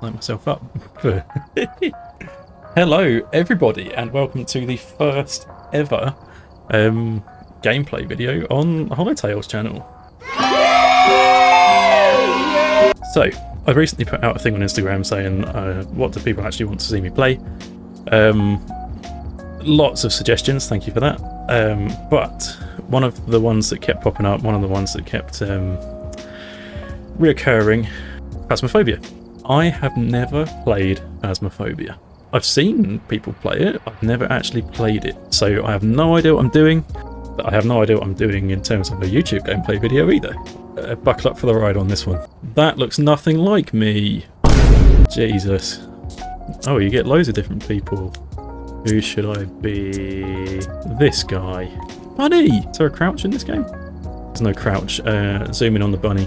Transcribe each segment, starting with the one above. Sign myself up. Hello everybody and welcome to the first ever gameplay video on Hollow Tales channel. So I recently put out a thing on Instagram saying what do people actually want to see me play. Lots of suggestions, thank you for that. But one of the ones that kept popping up, one of the ones that kept reoccurring, Phasmophobia. I have never played Phasmophobia. I've seen people play it, I've never actually played it. So I have no idea what I'm doing, but I have no idea what I'm doing in terms of a YouTube gameplay video either. Buckle up for the ride on this one. That looks nothing like me. Jesus. Oh, you get loads of different people. Who should I be? This guy. Bunny! Is there a crouch in this game? There's no crouch. Zoom in on the bunny.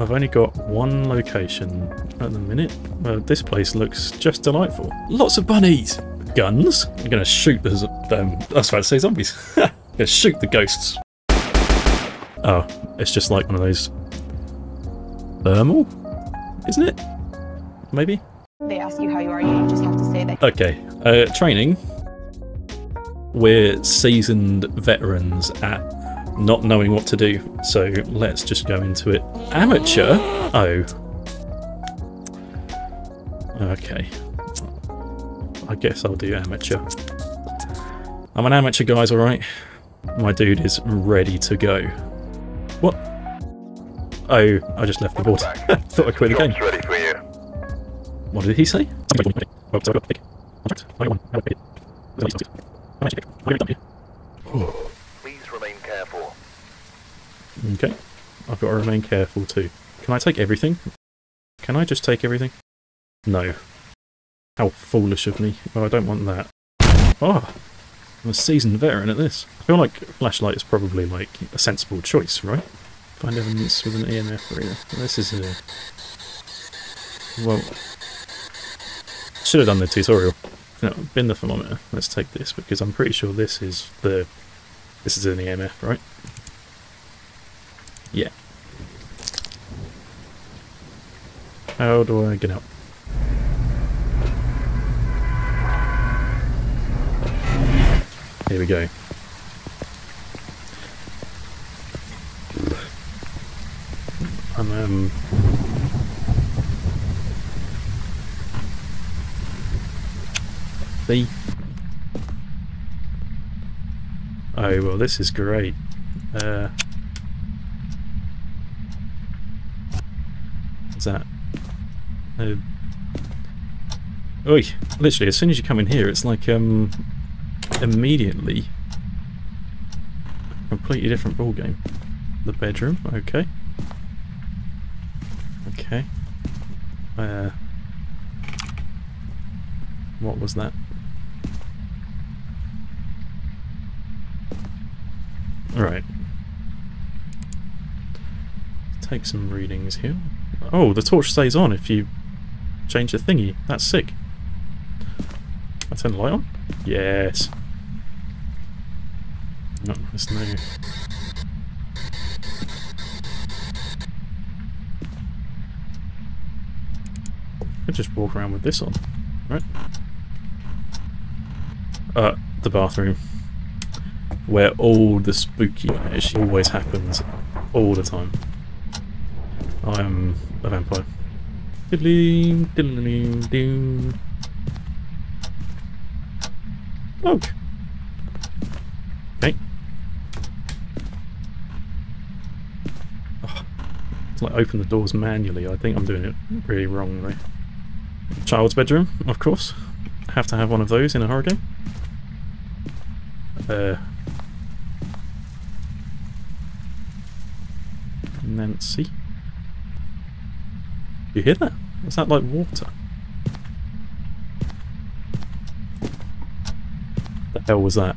I've only got one location at the minute. Well, this place looks just delightful. Lots of bunnies! Guns. I'm going to shoot the... I was about to say zombies. I'm going to shoot the ghosts. Oh, it's just like one of those... thermal? Isn't it? Maybe? They ask you how you are, you just have to say that. Okay, training. We're seasoned veterans at not knowing what to do, so let's just go into it. Amateur? Oh. Okay. I guess I'll do amateur. I'm an amateur, guys, alright? My dude is ready to go. What? Oh, I just left the board. Thought I quit the game. Ready for you. What did he say? Please remain careful. Okay. I've got to remain careful too. Can I take everything? Can I just take everything? No. How foolish of me. Well, I don't want that. Oh! I'm a seasoned veteran at this. I feel like flashlight is probably like a sensible choice, right? Find evidence with an EMF reader. This is a... well... should have done the tutorial. No, bin the thermometer. Let's take this because I'm pretty sure this is the... this is an EMF, right? Yeah. How do I get out? Here we go. I'm see? Oh, well, this is great. What's that? Oi! Literally, as soon as you come in here, it's like, immediately a completely different ball game. The bedroom, okay. Okay. What was that? Alright. Take some readings here. Oh, the torch stays on if you change the thingy. That's sick. I turn the light on? Yes. No, there's no... I could just walk around with this on, right? The bathroom. Where all the spooky shit always happens, all the time. I am a vampire. Diddling, diddling, diddling. Oh. Okay. Oh, it's like open the doors manually. I think I'm doing it really wrong though. Child's bedroom, of course. Have to have one of those in a horror game. Nancy. You hear that? Is that like water? The hell was that?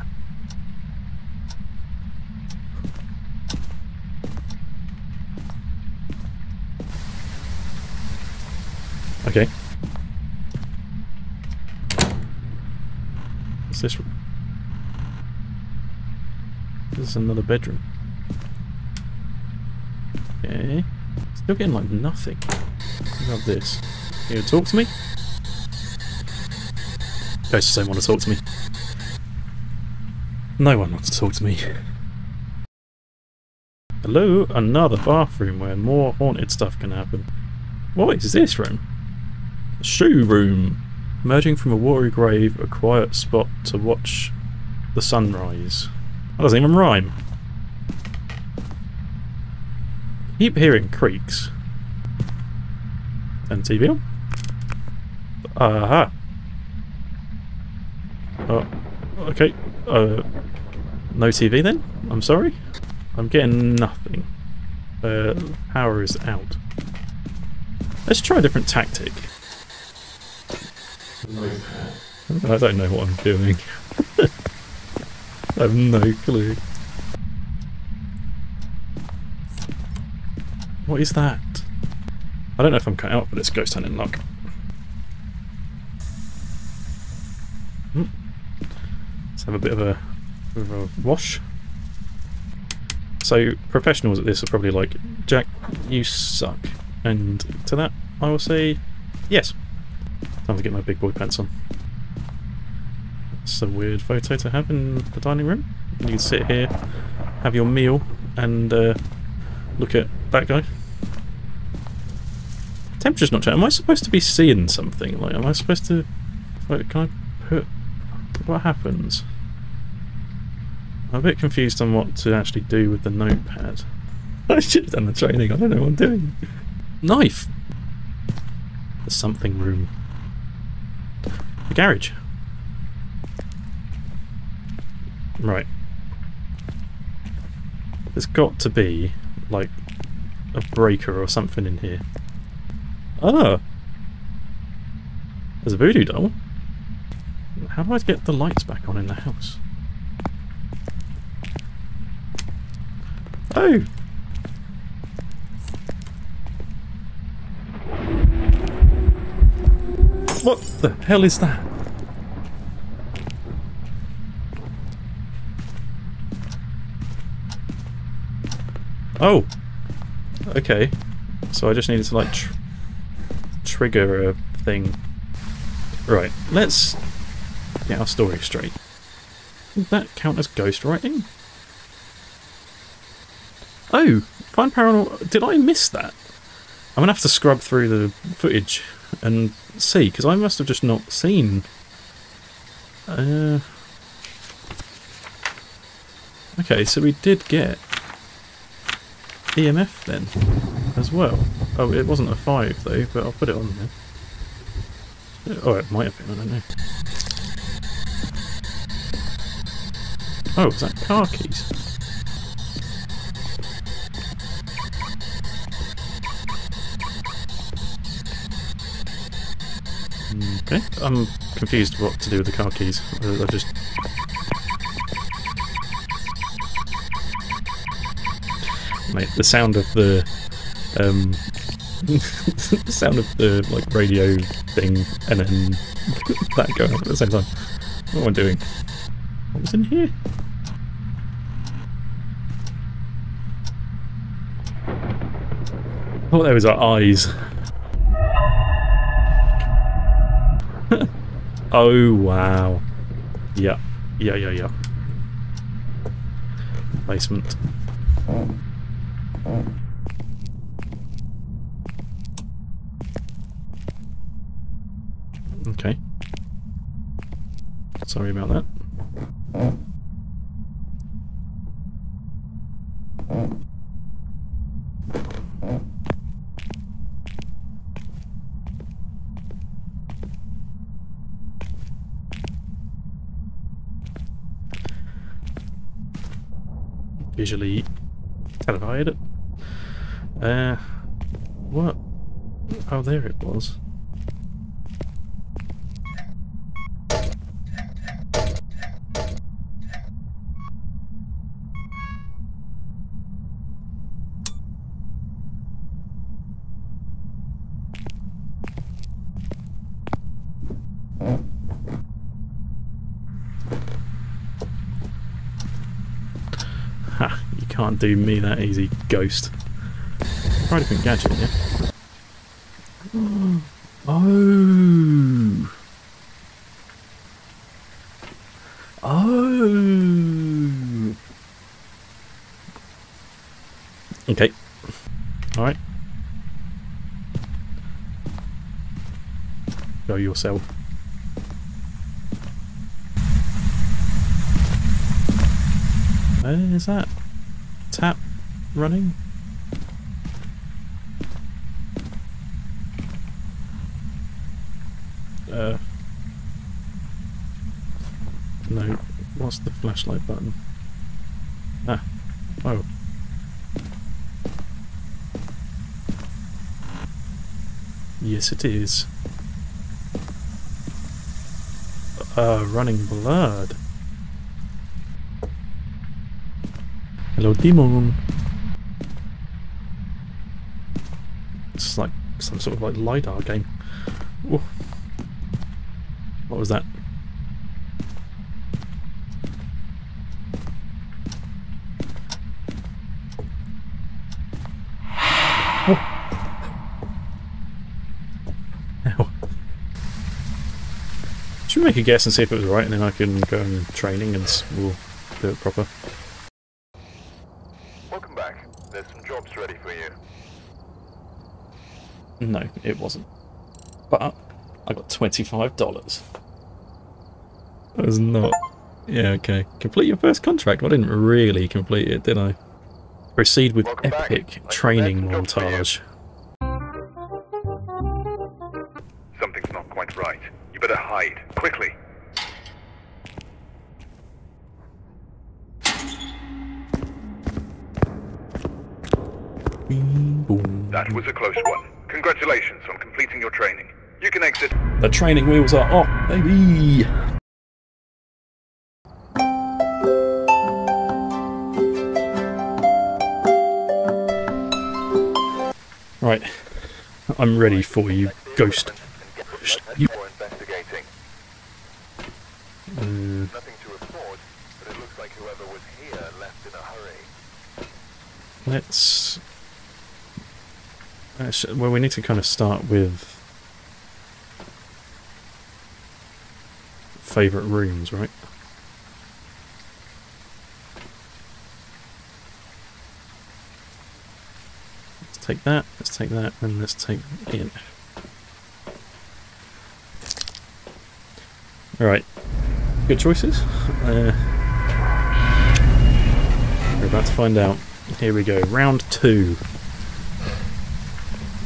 Okay. What's this one? This is another bedroom. Okay. It's You're getting like nothing. Grab this. You gonna talk to me? Ghosts don't want to talk to me. No one wants to talk to me. Hello, another bathroom where more haunted stuff can happen. What is this room? A shoe room. Emerging from a watery grave, a quiet spot to watch the sunrise. That doesn't even rhyme. Keep hearing creaks. Turn the TV on. Aha. Oh, okay. No TV then? I'm sorry. I'm getting nothing. Power is out. Let's try a different tactic. I don't know what I'm doing. I have no clue. What is that? I don't know if I'm cut out for this ghost hunting luck. Let's have a bit of a wash. So professionals at this are probably like, Jack, you suck. And to that, I will say, yes. Time to get my big boy pants on. It's a weird photo to have in the dining room. You can sit here, have your meal, and look at that guy. Temperature's not changing. Am I supposed to be seeing something? Like, am I supposed to... Like, can I put... What happens? I'm a bit confused on what to actually do with the notepad. I should have done the training, I don't know what I'm doing. Knife! The something room. The garage. Right. There's got to be, like, a breaker or something in here. Oh! There's a voodoo doll. How do I get the lights back on in the house? Oh! What the hell is that? Oh! Okay. So I just needed to, like, trigger a thing. Right, let's get our story straight. Does that count as ghostwriting? Oh! Find paranormal... Did I miss that? I'm gonna have to scrub through the footage and see, because I must have just not seen... Okay, so we did get EMF then, as well. Oh, it wasn't a 5 though, but I'll put it on there. Oh, it might have been, I don't know. Oh, is that car keys? Okay, I'm confused what to do with the car keys. I just... Mate, the sound of the... the sound of the, like, radio thing and then that going off at the same time. What am I doing? What was in here? Oh, there was our eyes. Oh wow. Yeah. Yeah. Basement. Okay. Sorry about that. Visually terrified. What? Oh, there it was. Ha, you can't do me that easy, ghost. Quite a big gadget, yeah. Oh. Oh. Okay. All right. Go yourself. Is that tap running? No. What's the flashlight button? Ah. Oh. Yes, it is. Running blood. Hello, demon. It's like some sort of like LIDAR game. Ooh. What was that? Ow. Should we make a guess and see if it was right, and then I can go in training and we'll do it proper. No, it wasn't. But I got $25. That was not... Yeah, okay. Complete your first contract. Well, I didn't really complete it, did I? Proceed with epic training montage. Something's not quite right. You better hide. Quickly. That was a close one. Congratulations on completing your training. You can exit. The training wheels are off, baby! Right. I'm ready for you, ghost. You. Nothing to report, but it looks like whoever was here left in a hurry. Let's... well, we need to kind of start with favourite rooms, right? Let's take that, and let's take in. Alright, good choices. We're about to find out. Here we go, round two.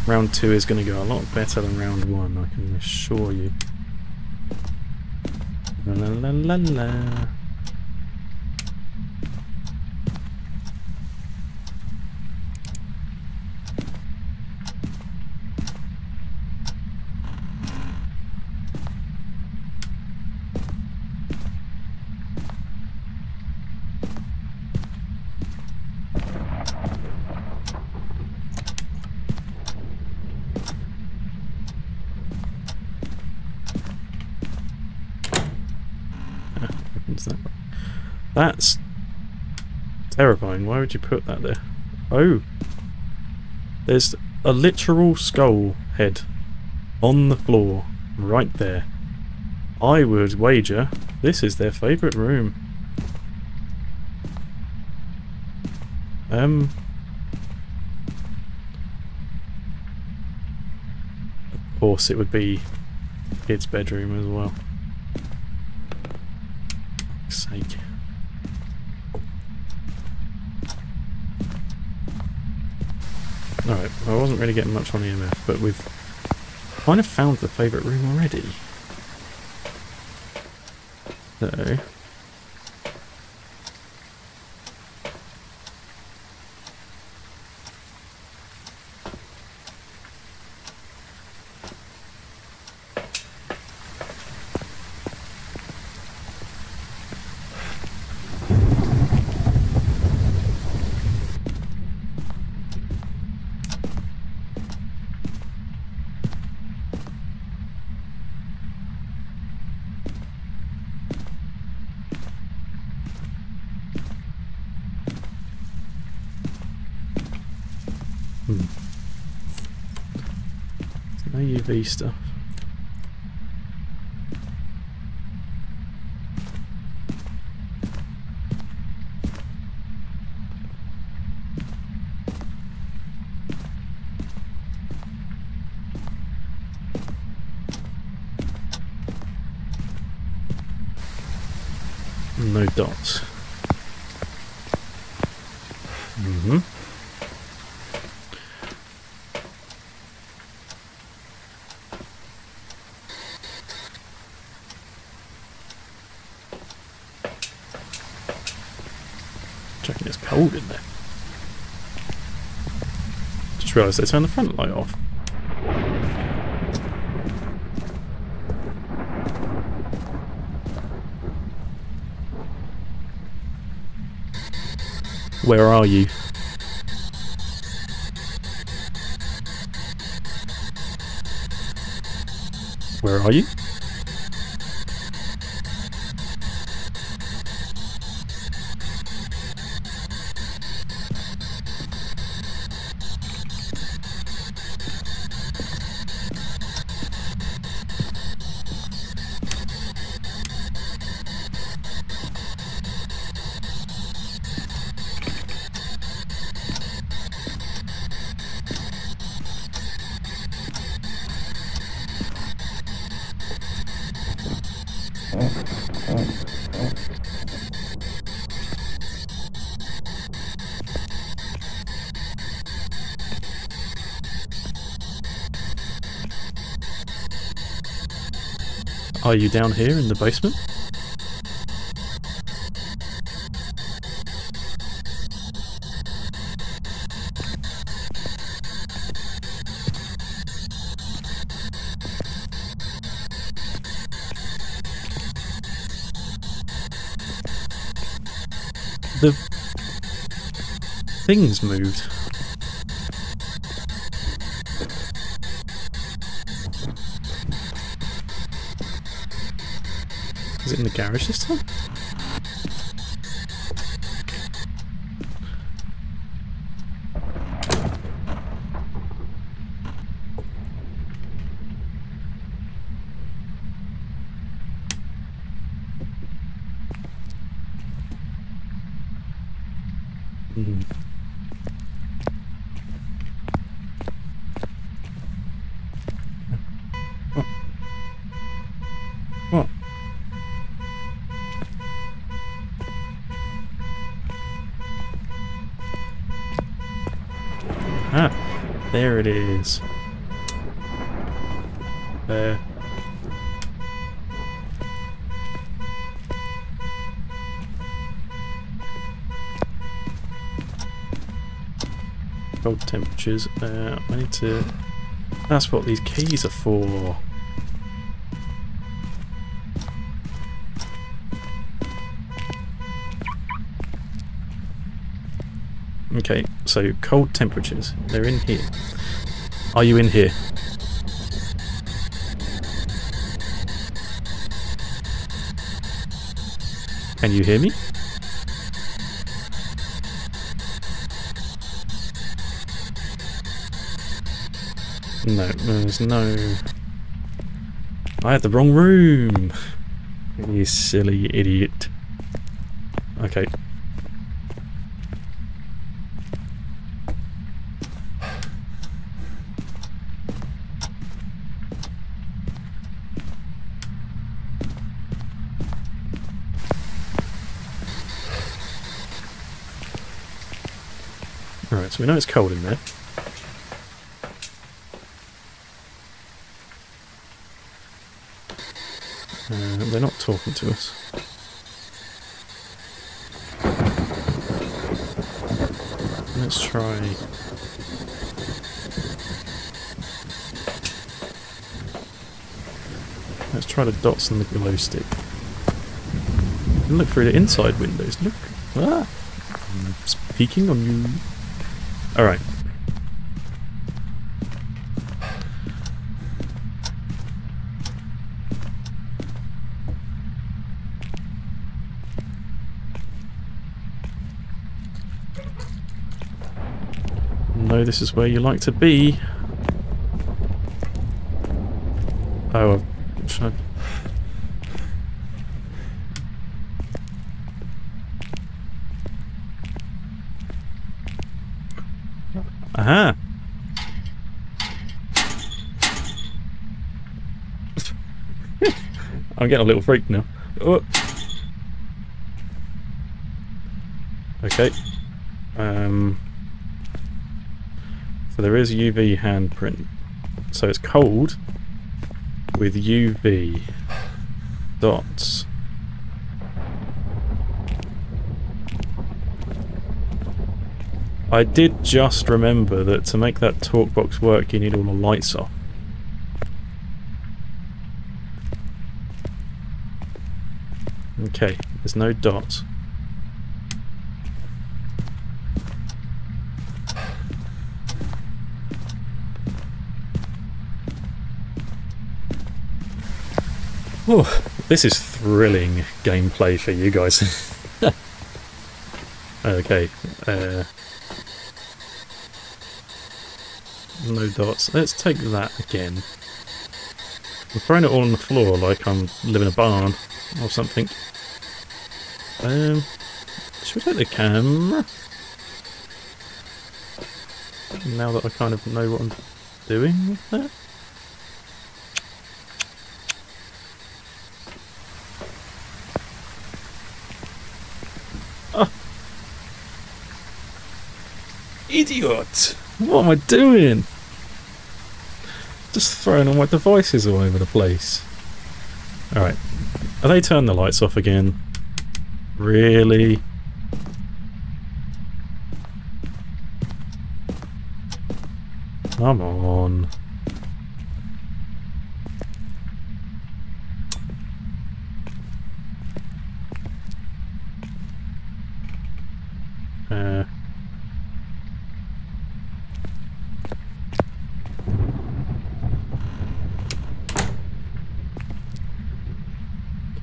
Round two is going to go a lot better than round one, I can assure you. La la la la. That's terrifying. Why would you put that there? Oh! There's a literal skull head on the floor, right there. I would wager this is their favourite room. Of course it would be the kid's bedroom as well. For sake. Alright, I wasn't really getting much on EMF, but we've kind of found the favourite room already. So... No UV stuff. No dots. Mm-hmm. Checking it's cold in there. Just realised they turned the front light off. Where are you? Where are you? Are you down here in the basement? The things moved. Is it in the garage this time? There it is. There. Cold temperatures. I need to... That's what these keys are for. Okay, so cold temperatures, they're in here. Are you in here? Can you hear me? No, there's no... I had the wrong room! You silly idiot. Okay. Alright, so we know it's cold in there. They're not talking to us. Let's try... Let's try the dots and the glow stick. And look through the inside windows, look! Ah! I'm peeking on you! Alright. No, this is where you like to be. Oh, shit. Aha. I'm getting a little freaked now. Oh. Okay. So there is UV handprint. So it's cold with UV dots. I did just remember that to make that talk box work you need all the lights off. Okay, there's no dots. Whew, this is thrilling gameplay for you guys. Okay, no dots. Let's take that again. I'm throwing it all on the floor like I'm living in a barn or something. Should we take the camera? Now that I kind of know what I'm doing with that. Oh. Idiot! What am I doing? Just throwing all my devices all over the place. Alright. Are they turning the lights off again? Really? Come on.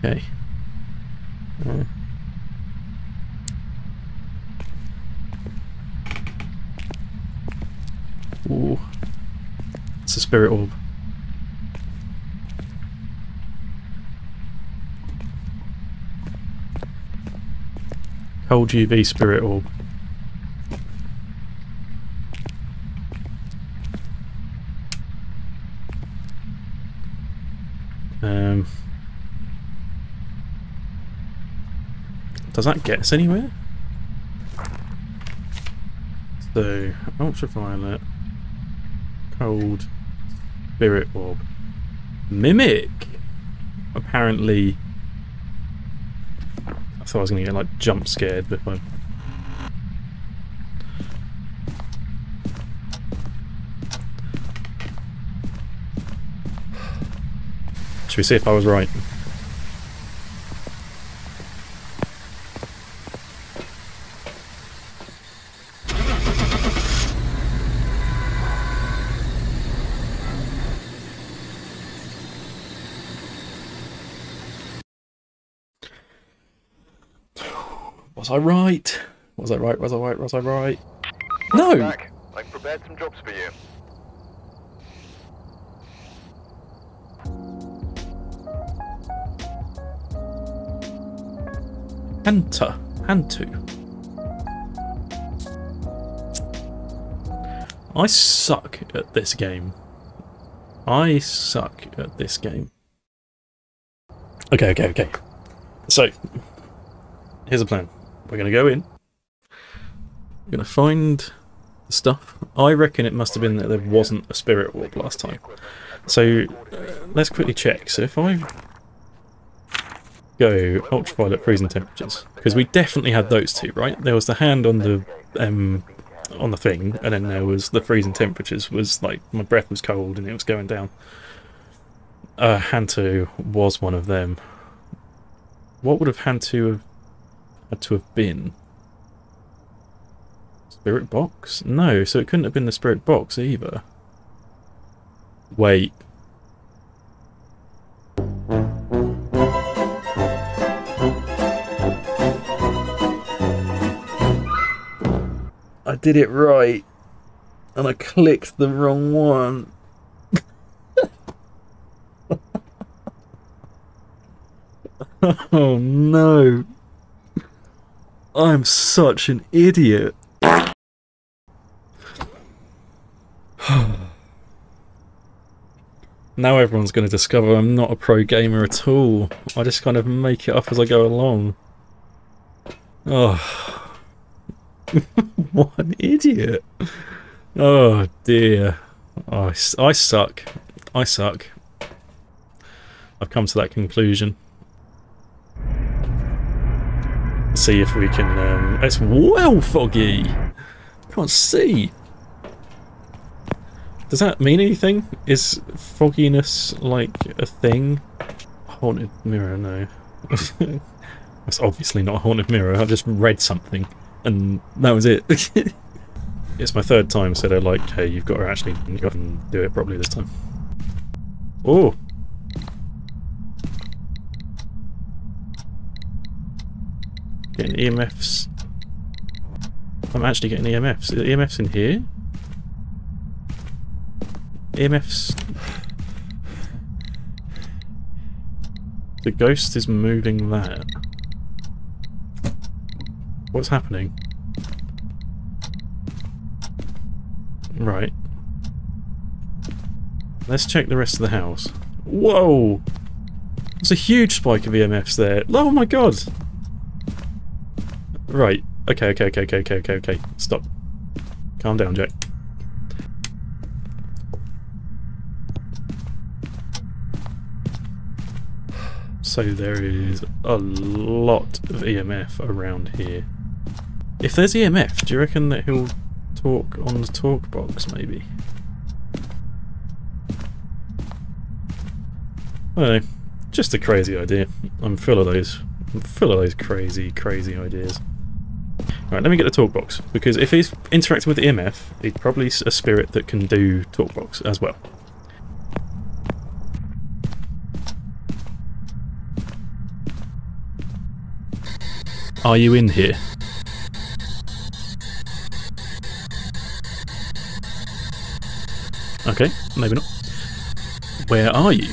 Okay. Ooh. It's a spirit orb. Cold UV spirit orb. Does that get us anywhere? So, ultraviolet, cold, spirit orb, mimic. Apparently, I thought I was going to get like jump scared, but I. Should we see if I was right? Was I right? Was I right? Was I right? Was I right? No! Back. I've prepared some jobs for you. Hantu. I suck at this game. I suck at this game. Okay, okay, okay. So, here's a plan. We're going to go in. We're going to find the stuff. I reckon it must have been that there wasn't a spirit orb last time. So let's quickly check. So if I go ultraviolet freezing temperatures, because we definitely had those two, right? There was the hand on the thing, and then there was the freezing temperatures. Was like my breath was cold and it was going down. Hantu was one of them. What would have Hantu have? Had to have been spirit box? No, so it couldn't have been the spirit box either. Wait. I did it right, and I clicked the wrong one. Oh no. I'm such an idiot. Now everyone's going to discover I'm not a pro gamer at all. I just kind of make it up as I go along. Oh. What an idiot. Oh dear. Oh, I suck. I suck. I've come to that conclusion. Let's see if we can... it's well foggy! Can't see! Does that mean anything? Is fogginess like a thing? Haunted mirror, no. That's obviously not a haunted mirror, I just read something and that was it. It's my third time, so they're like, hey, you've got to actually go and do it properly this time. Oh! Getting EMFs. I'm actually getting EMFs. Are there EMFs in here? EMFs. The ghost is moving that. What's happening? Right. Let's check the rest of the house. Whoa! There's a huge spike of EMFs there. Oh my god! Right. Okay. Stop. Calm down, Jack. So there is a lot of EMF around here. If there's EMF, do you reckon that he'll talk on the talk box, maybe? I don't know. Just a crazy idea. I'm full of those. I'm full of those crazy ideas. Alright, let me get the talk box, because if he's interacting with EMF, he's probably a spirit that can do talk box as well. Are you in here? Okay, maybe not. Where are you?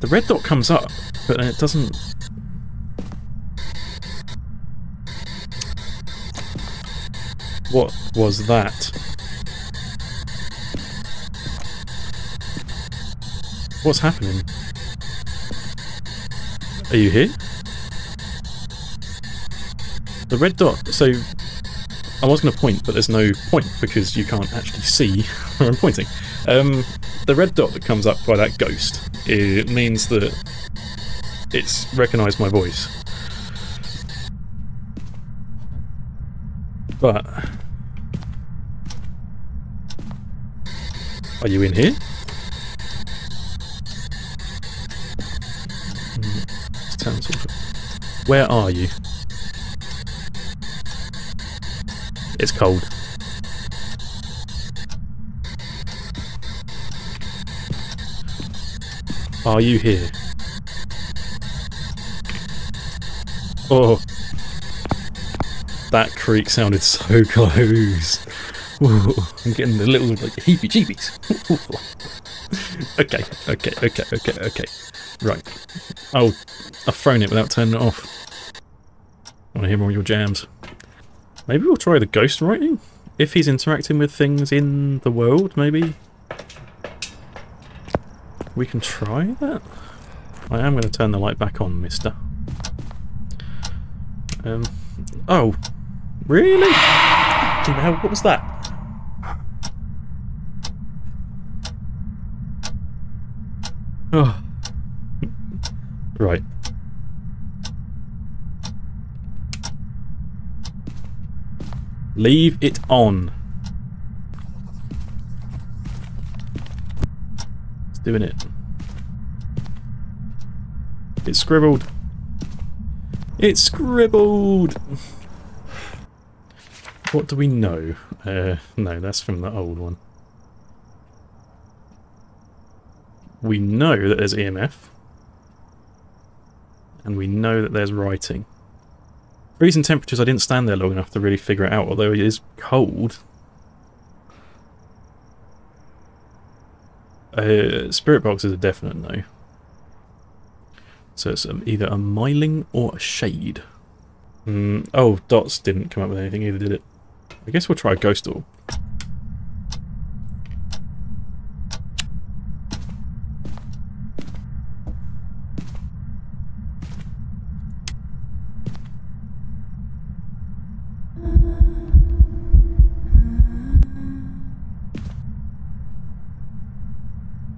The red dot comes up, but then it doesn't... What was that? What's happening? Are you here? The red dot, so I was going to point, but there's no point because you can't actually see where I'm pointing. The red dot that comes up by that ghost, it means that it's recognised my voice. But... Are you in here? Where are you? It's cold. Are you here? Oh, that creak sounded so close. Whoa, I'm getting the little like heebie-jeebies. Okay. Right. Oh, I've thrown it without turning it off. I want to hear more of your jams. Maybe we'll try the ghost writing? If he's interacting with things in the world, maybe? We can try that? I am going to turn the light back on, mister. Oh! Really? What was that? Oh. Right. Leave it on. It's doing it. It scribbled. It scribbled! What do we know? No, that's from the old one. We know that there's EMF. And we know that there's writing. Freezing temperatures, I didn't stand there long enough to really figure it out, although it is cold. Spirit box is a definite no. So it's either a Myling or a shade. Oh, dots didn't come up with anything either, did it? I guess we'll try a ghost orb.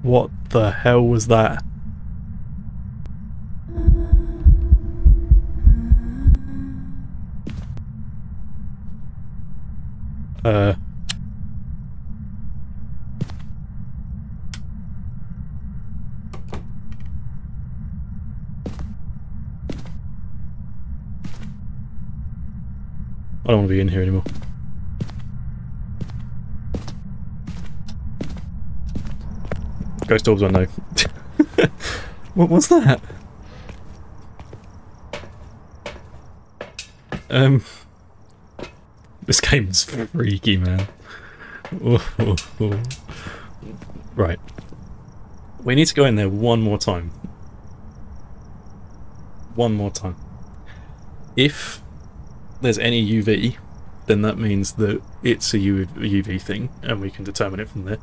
What the hell was that? I don't want to be in here anymore. Ghost orbs, I know. What was that? This game's freaky, man. Right. We need to go in there one more time. One more time. If there's any UV, then that means that it's a UV thing, and we can determine it from there.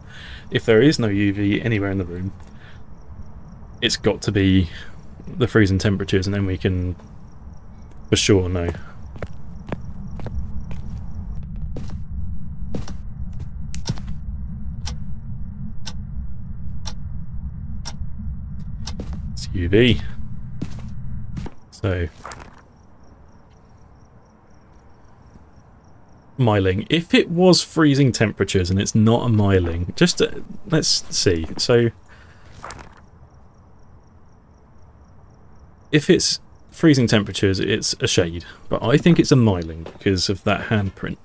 If there is no UV anywhere in the room, it's got to be the freezing temperatures, and then we can for sure know. It's UV. So... Myling. If it was freezing temperatures and it's not a myling, just let's see. So if it's freezing temperatures, it's a shade, but I think it's a myling because of that handprint.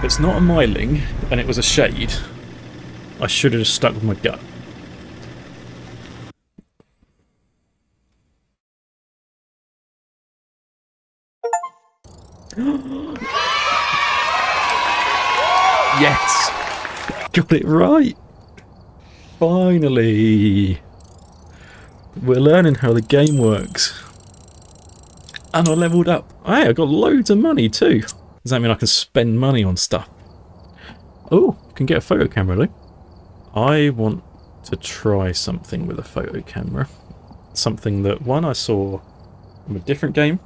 If it's not a myling and it was a shade, I should have just stuck with my gut. Yes! Got it right! Finally! We're learning how the game works. And I leveled up. Hey, I got loads of money too. Does that mean I can spend money on stuff? Oh, I can get a photo camera though. I want to try something with a photo camera. Something that one I saw from a different game,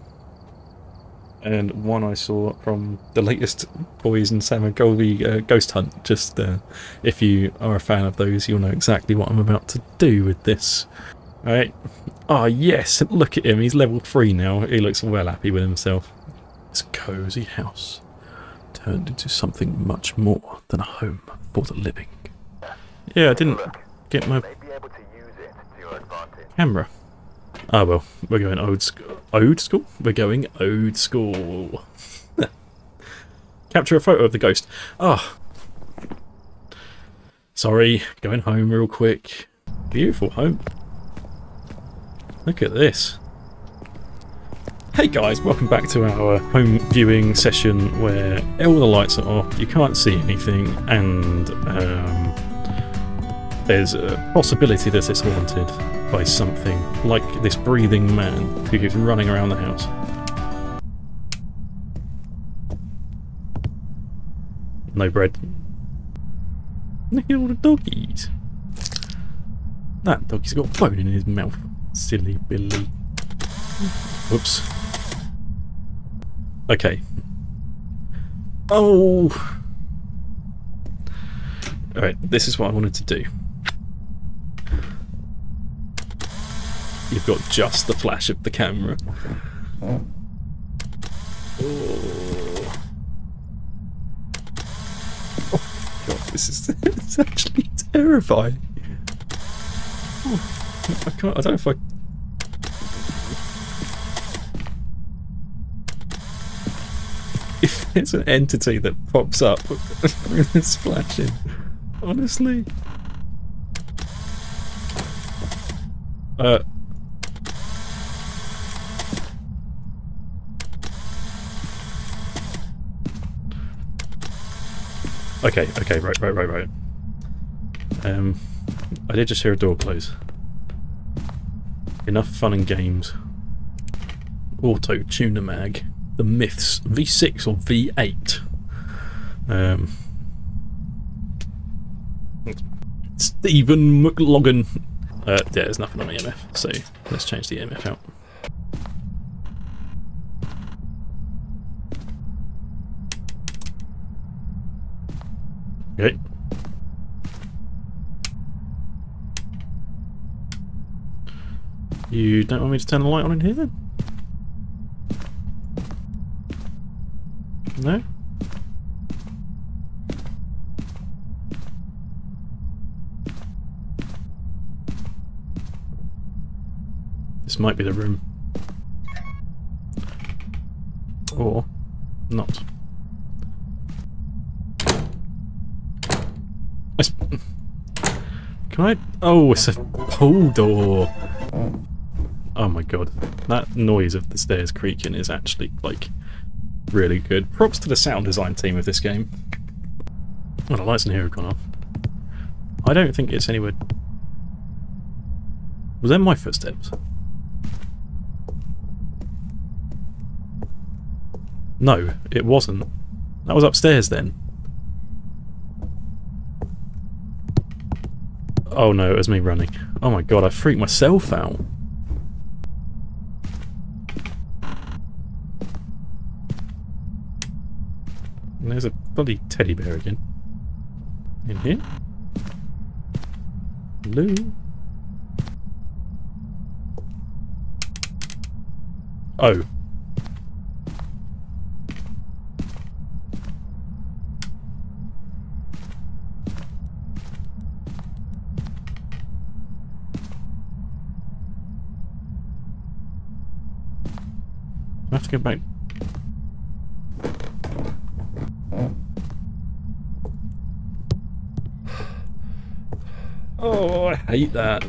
and one I saw from the latest Boys and Sam and Colby Ghost Hunt. Just if you are a fan of those, you'll know exactly what I'm about to do with this. Alright. Oh yes, look at him. He's level 3 now. He looks well happy with himself. This cosy house turned into something much more than a home for the living. Yeah, I didn't get my camera. Ah, well, we're going old school. Old school? We're going old school. Capture a photo of the ghost. Ah. Oh. Sorry, going home real quick. Beautiful home. Look at this. Hey guys, welcome back to our home viewing session where all the lights are off, you can't see anything, and there's a possibility that it's haunted by something, like this breathing man who keeps running around the house. No bread. Look at all the doggies. That doggy's got a bone in his mouth. Silly Billy. Whoops. Okay. Oh! Alright, this is what I wanted to do. You've got just the flash of the camera. Oh. Oh God, this is it's actually terrifying. Oh, I can't. I don't know if I. If it's an entity that pops up, I'm gonna splash in. Honestly. Okay, okay, right. I did just hear a door close. Enough fun and games. Auto-tuner mag. The myths. V6 or V8. Stephen McLoggan. Yeah, there's nothing on EMF, so let's change the EMF out. Okay. You don't want me to turn the light on in here then? No? This might be the room. Or not. Can I? Oh, it's a pull door. Oh my god. That noise of the stairs creaking is actually, like, really good. Props to the sound design team of this game. Oh, the lights in here have gone off. I don't think it's anywhere... Was that my footsteps? No, it wasn't. That was upstairs then. Oh no, it was me running. Oh my god, I freaked myself out. And there's a bloody teddy bear again. In here? Hello? Oh. I have to go back. Oh, I hate that.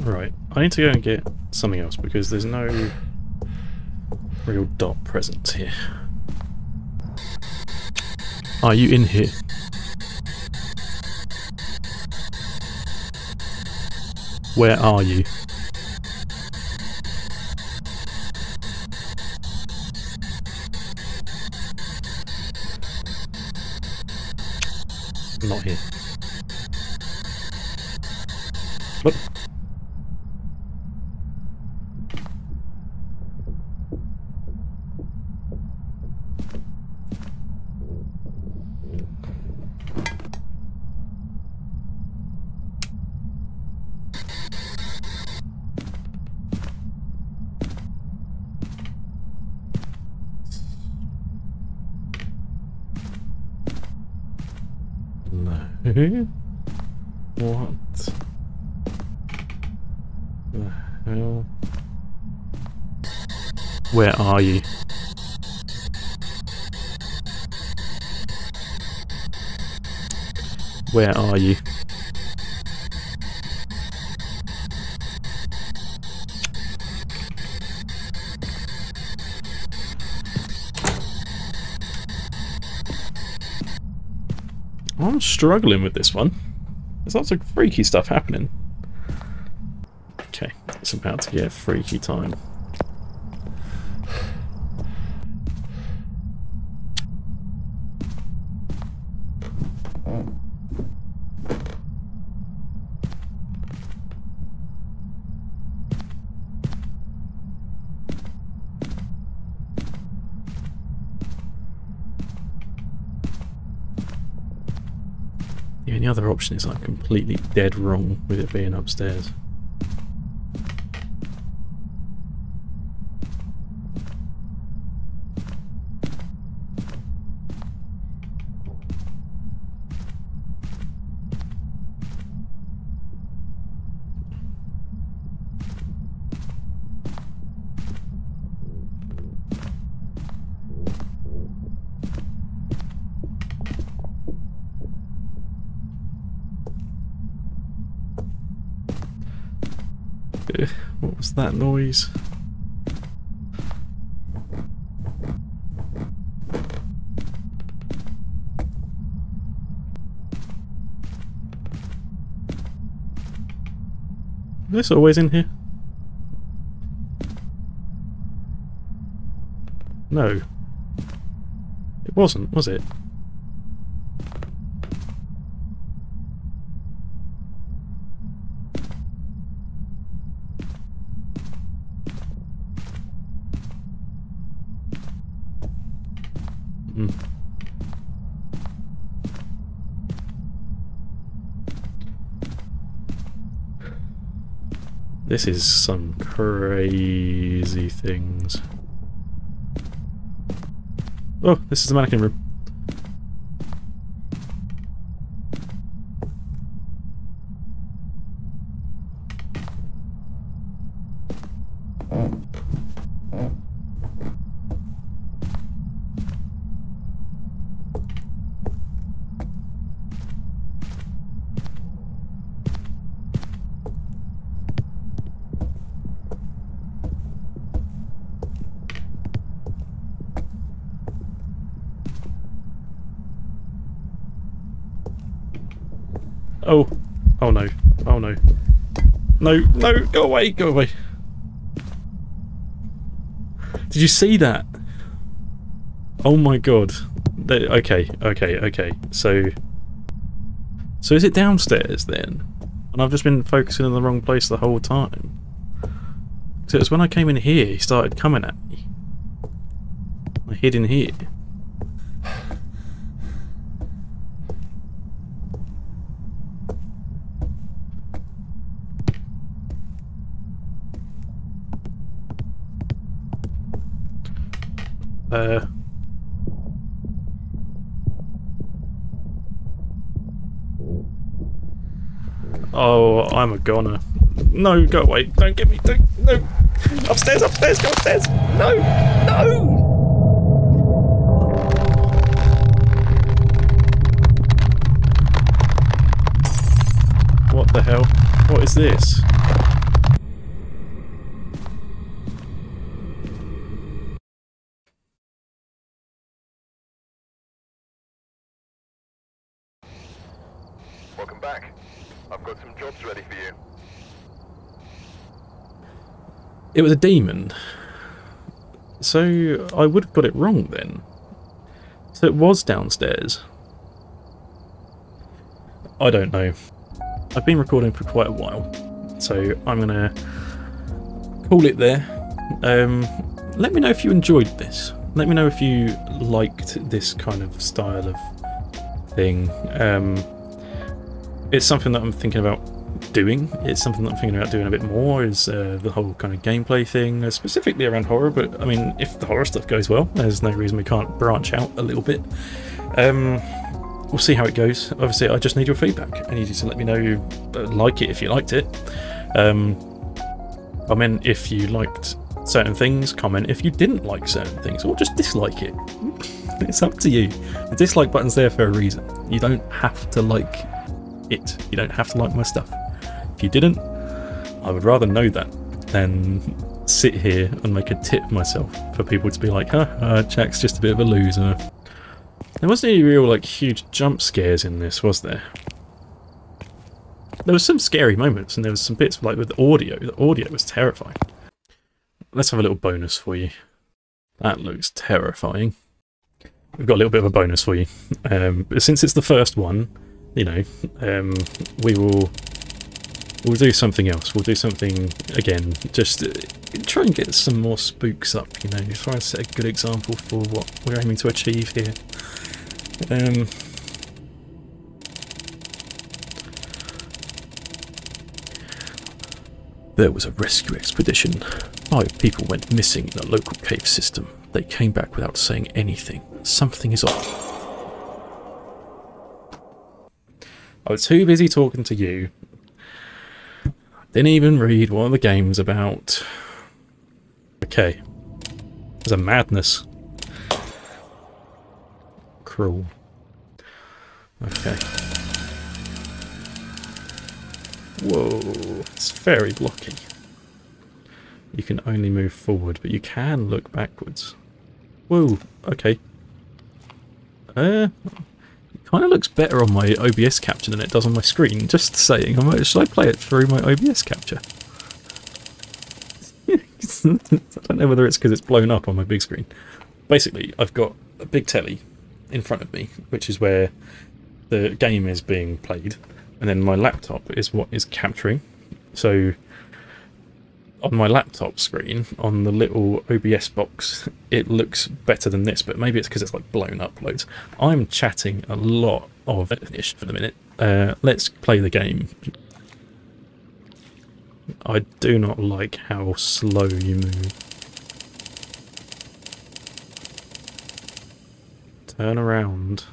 Right, I need to go and get something else because there's no real dot present here. Are you in here? Where are you? I'm not here. What? What the hell? Where are you? Where are you? I'm struggling with this one. There's lots of freaky stuff happening. Okay, it's about to get freaky time. The other option is I'm completely dead wrong with it being upstairs. What was that noise? Is this always in here? No. It wasn't, was it? Mm. This is some crazy things. Oh, this is the mannequin room. Oh, oh no, oh no. No, no, go away, go away. Did you see that? Oh my god. Okay, okay, okay. So is it downstairs then? And I've just been focusing on the wrong place the whole time. So it's when I came in here, he started coming at me. I hid in here. Oh, I'm a goner. No, go away. Don't get me. Don't. No. Upstairs, upstairs, go upstairs. No, no. What the hell? What is this? Welcome back. I've got some jobs ready for you. It was a demon. So I would have got it wrong then. So it was downstairs. I don't know. I've been recording for quite a while, so I'm gonna call it there. Let me know if you enjoyed this. Let me know if you liked this kind of style of thing. It's something that I'm thinking about doing. It's something that I'm thinking about doing a bit more, is the whole kind of gameplay thing, specifically around horror. But I mean, if the horror stuff goes well, there's no reason we can't branch out a little bit. We'll see how it goes. Obviously, I just need your feedback. I need you to let me know you like it if you liked it. Comment if you liked certain things. Comment if you didn't like certain things, or just dislike it. It's up to you. The dislike button's there for a reason. You don't have to like it. You don't have to like my stuff. If you didn't, I would rather know that than sit here and make a tit of myself for people to be like, Jack's just a bit of a loser. There wasn't any real like huge jump scares in this, was there? There was some scary moments, and there was some bits like with audio. The audio was terrifying. Let's have a little bonus for you. That looks terrifying. We've got a little bit of a bonus for you. But since it's the first one, you know, we'll do something else. We'll do something again. Just try and get some more spooks up. You know, try and set a good example for what we're aiming to achieve here. There was a rescue expedition. 5 people went missing in a local cave system. They came back without saying anything. Something is off. I was too busy talking to you. Didn't even read what the game's about. Okay. There's a madness. Cruel. Okay. Whoa. It's very blocky. you can only move forward, but you can look backwards. Whoa, okay. It kind of looks better on my OBS capture than it does on my screen, just saying. Should I play it through my OBS capture? I don't know whether it's because it's blown up on my big screen. Basically, I've got a big telly in front of me, which is where the game is being played, and then my laptop is what is capturing. So on my laptop screen, on the little OBS box, it looks better than this, but maybe it's because it's like blown up loads. I'm chatting a lot of ish for the minute. Let's play the game. I do not like how slow you move. Turn around.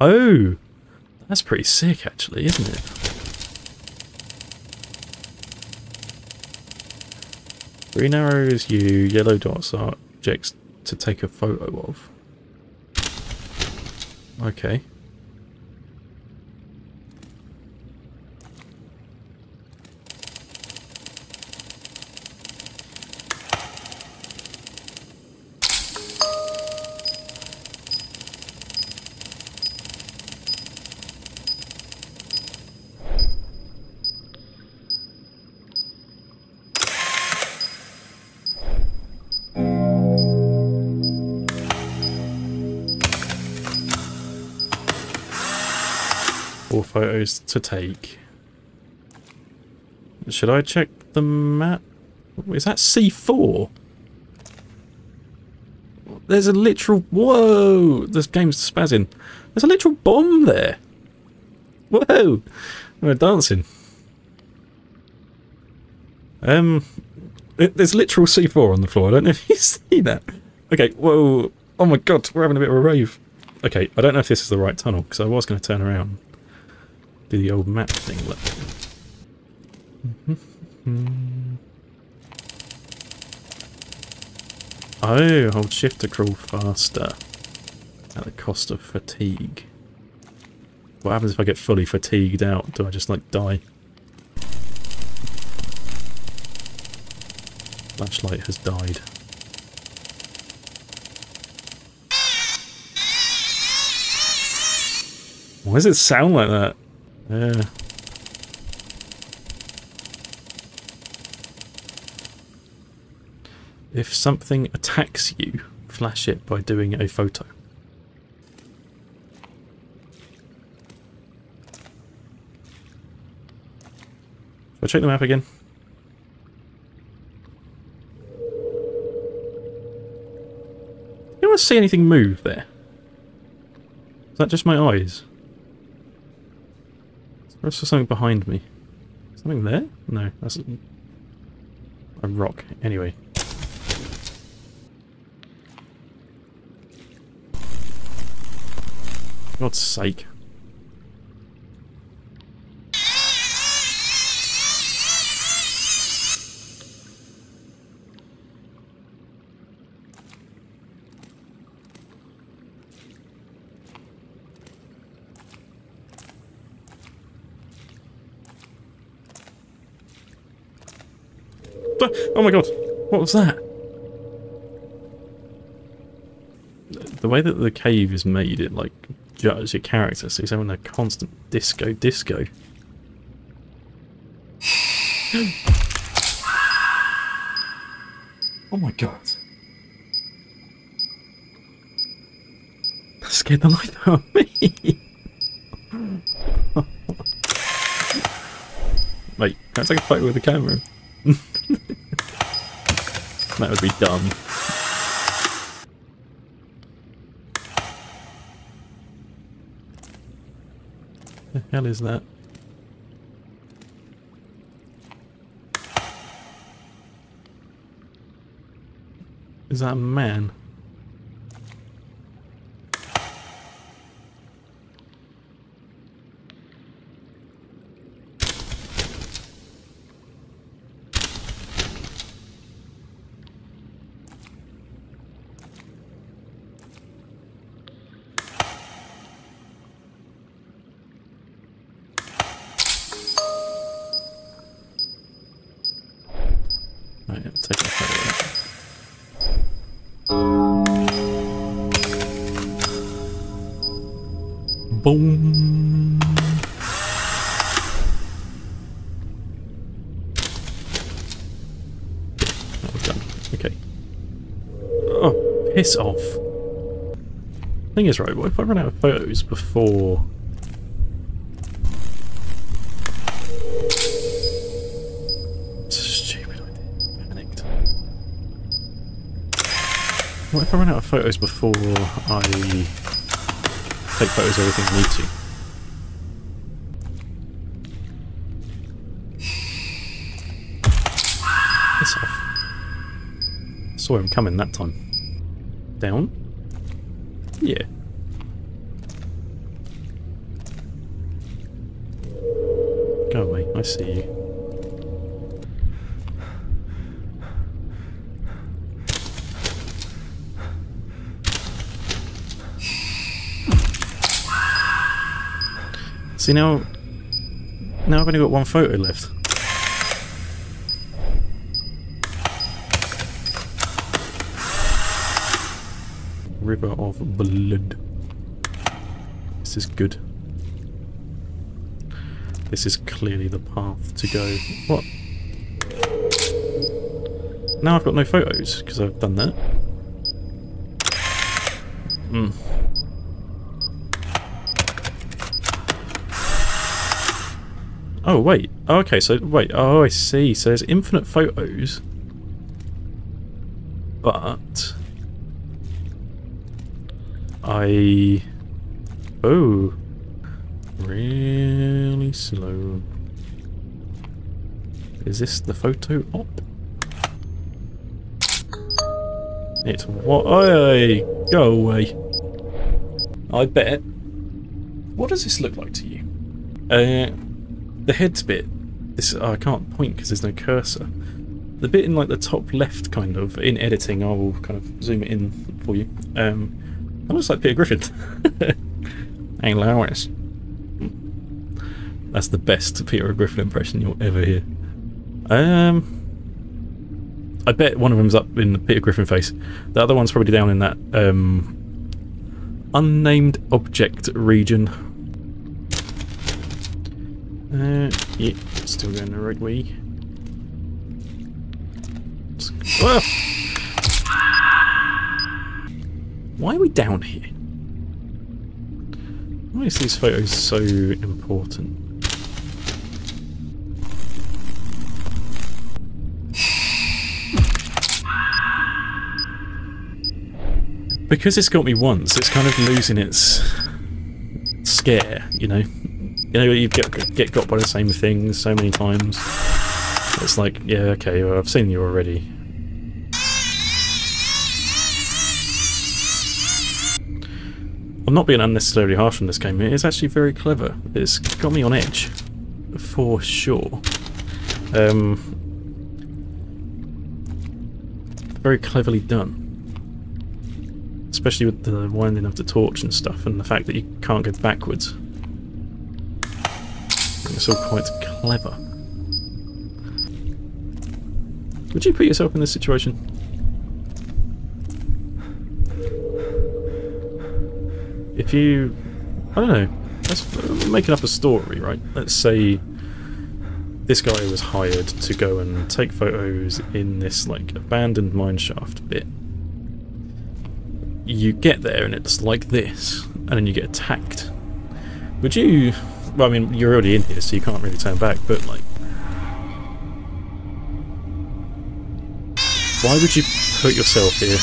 Oh! That's pretty sick actually, isn't it? Green arrows you, yellow dots are objects to take a photo of. Okay. Photos to take. Should I check the map? Is that C4? There's a literal... Whoa! This game's spazzing. There's a literal bomb there! Whoa! We're dancing. There's literal C4 on the floor. I don't know if you see that. Okay, whoa. Oh my god, we're having a bit of a rave. Okay, I don't know if this is the right tunnel, because I was going to turn around. Do the old map thing. Look. Oh, hold shift to crawl faster at the cost of fatigue. What happens if I get fully fatigued out? Do I just like die? Flashlight has died. Why does it sound like that? If something attacks you, flash it by doing a photo. Shall I check the map again? You don't see anything move there? Is that just my eyes? There's something behind me. Something there? No, that's a rock. Anyway. For God's sake. Oh my god, what was that? The way that the cave is made, it like judges your character, so he's having a constant disco. Oh my god. That scared the life out of me. Mate, can I take a photo with the camera? That would be dumb. The hell is that? Is that a man? Alright, we'll take off that. Boom. That was done. Okay. Oh, piss off. Thing is, right, what if I run out of photos before... Stupid idea. Panicked. What if I run out of photos before I... take photos of everything we need to. Piss off. Saw him coming that time. Down? Yeah. Go away, I see you. See now I've only got one photo left. River of blood. This is good. This is clearly the path to go. What? Now I've got no photos because I've done that. Hmm. Oh, wait. Oh, okay, so, wait. Oh, I see. So there's infinite photos. But... I... Oh. Really slow. Is this the photo op? It's what... Hey, go away. I bet. What does this look like to you? The head bit, this I can't point because there's no cursor. The bit in like the top left, kind of, in editing, I will kind of zoom it in for you. That looks like Peter Griffin. Ain't Lawrence. That's the best Peter Griffin impression you'll ever hear. I bet one of them's up in the Peter Griffin face. The other one's probably down in that unnamed object region. Yeah, still going the right way. Whoa. Why are we down here? Why is these photos so important? Because it's got me once, it's kind of losing its scare, you know? You know, you get got by the same thing so many times. It's like, yeah, okay, well, I've seen you already. I'm not being unnecessarily harsh on this game. It's actually very clever. It's got me on edge, for sure. Very cleverly done. Especially with the winding of the torch and stuff, and the fact that you can't go backwards. It's all quite clever. Would you put yourself in this situation? If you... I don't know. Let's make up a story, right? Let's say this guy was hired to go and take photos in this, like, abandoned mineshaft bit. You get there and it's like this, and then you get attacked. Would you... Well, I mean, you're already in here, so you can't really turn back, but, like... Why would you put yourself here?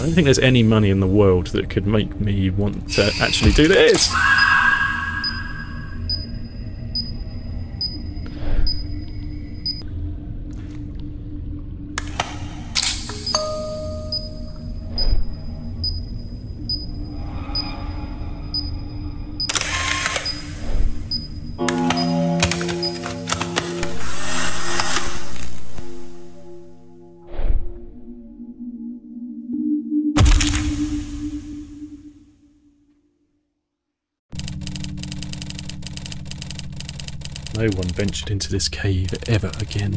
I don't think there's any money in the world that could make me want to actually do this! No one ventured into this cave ever again.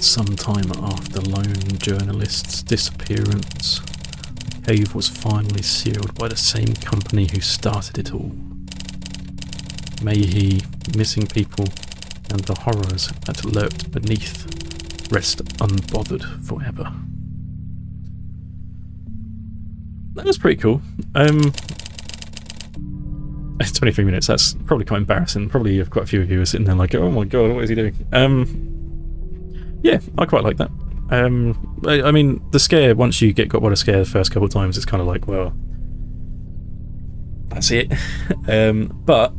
Some time after the lone journalist's disappearance, the cave was finally sealed by the same company who started it all. May he, missing people, and the horrors that lurked beneath rest unbothered forever. That was pretty cool. It's 23 minutes, that's probably quite embarrassing. Probably quite a few of you are sitting there like, oh my god, what is he doing? Yeah, I quite like that. I mean, the scare, once you get got by a scare the first couple of times, it's kind of like, well, that's it. But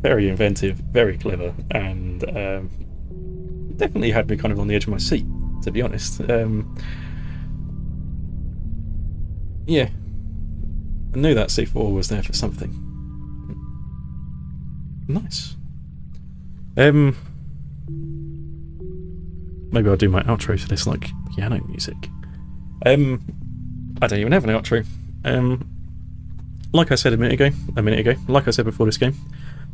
very inventive, very clever, and definitely had me kind of on the edge of my seat, to be honest. Yeah, I knew that C4 was there for something. Nice. Maybe I'll do my outro to this like piano music. I don't even have an outro. Like I said a minute ago, like I said before this game,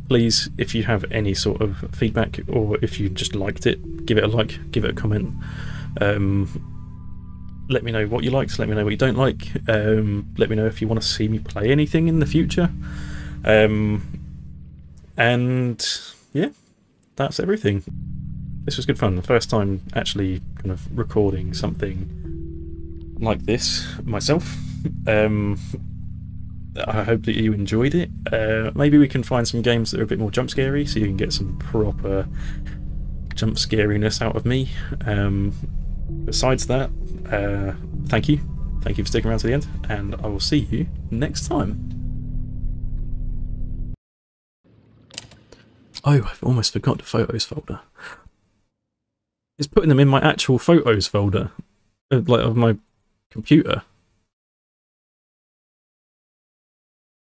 please, if you have any sort of feedback or if you just liked it, give it a like, give it a comment. Let me know what you liked, let me know what you don't like. Let me know if you want to see me play anything in the future. And yeah, that's everything. This was good fun. The first time actually kind of recording something like this myself. I hope that you enjoyed it. Maybe we can find some games that are a bit more jump scary, so you can get some proper jump scariness out of me. Besides that, thank you for sticking around to the end, and I will see you next time. Oh, I've almost forgot the photos folder. It's putting them in my actual photos folder, like of my computer.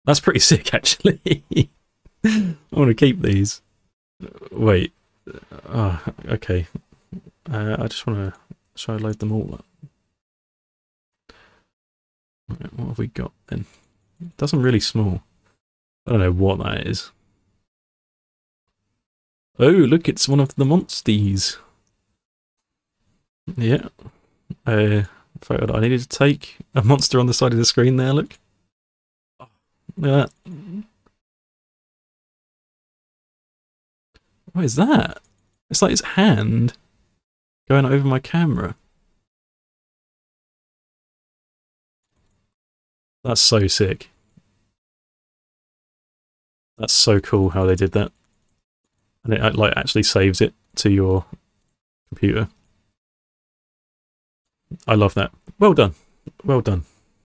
That's pretty sick, actually. I want to keep these. Wait. Okay. I just want to... Shall I load them all up? Right, what have we got then? That's one really small. I don't know what that is. Oh, look, it's one of the monsties. Yeah. Photo that I needed to take. A monster on the side of the screen there, look. Look at that. What is that? It's like its hand going over my camera. That's so sick. That's so cool how they did that. And it like actually saves it to your computer. I love that. Well done. Well done.